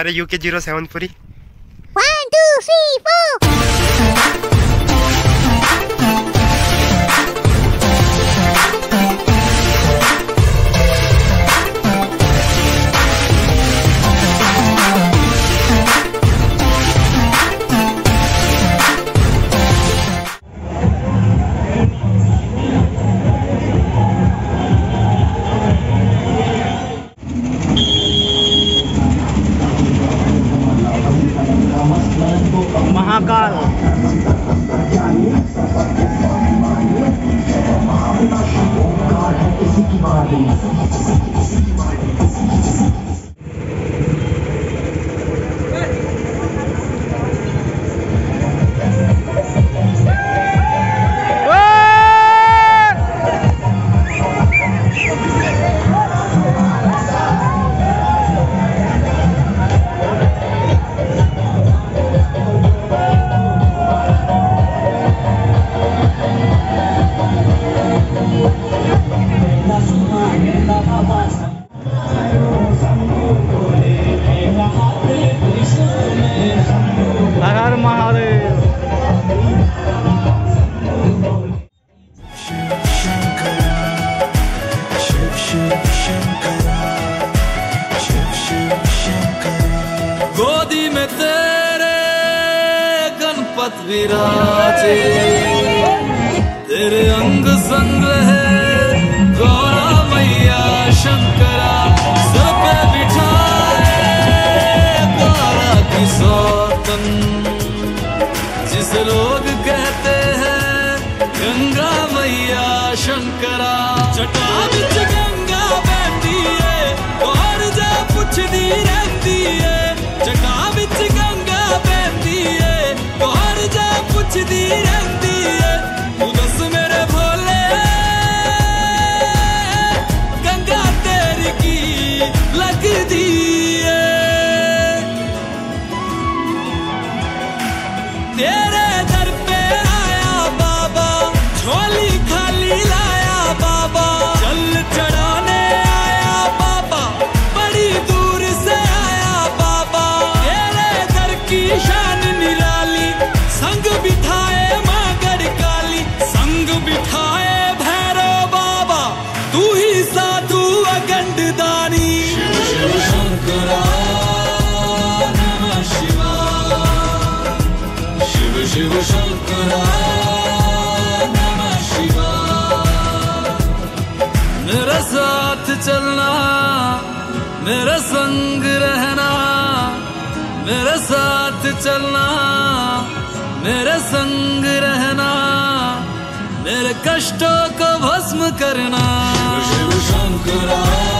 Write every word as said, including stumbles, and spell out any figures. हमारे यू के zero seven पूरी। विराजे तेरे अंग संग है गौरा मैया शंकरा, सर पे बिठाए गौरा की सौतन, जिसे लोग कहते हैं गंगा मैया शंकरा। जटा बिच गंगा बहती है वो हर जा पुछदी रहती है, जटा बिच गंगा बहती है वो हर जा पुछदी रहती है, तू दस मेरे भोले गंगा तेरी की लगदी है, तेरे दर पे आया बाबा झोली खाली लाया बाबा, जल चढ़ाने आया बाबा बड़ी दूर से आया बाबा, तेरे दर की शान निराली संग बिठाए मगर काली, संग बिठाए भैरव बाबा तू ही साधु अखंड दानी। शिव शिव शंकरा नमः शिवाय, शिव शिव शंकरा नमः शिवाय। मेरा साथ चलना, मेरा संग रहना, मेरा साथ चलना, मेरे संग रहना, मेरे कष्टों को भस्म करना। शिव शिव शंकरा।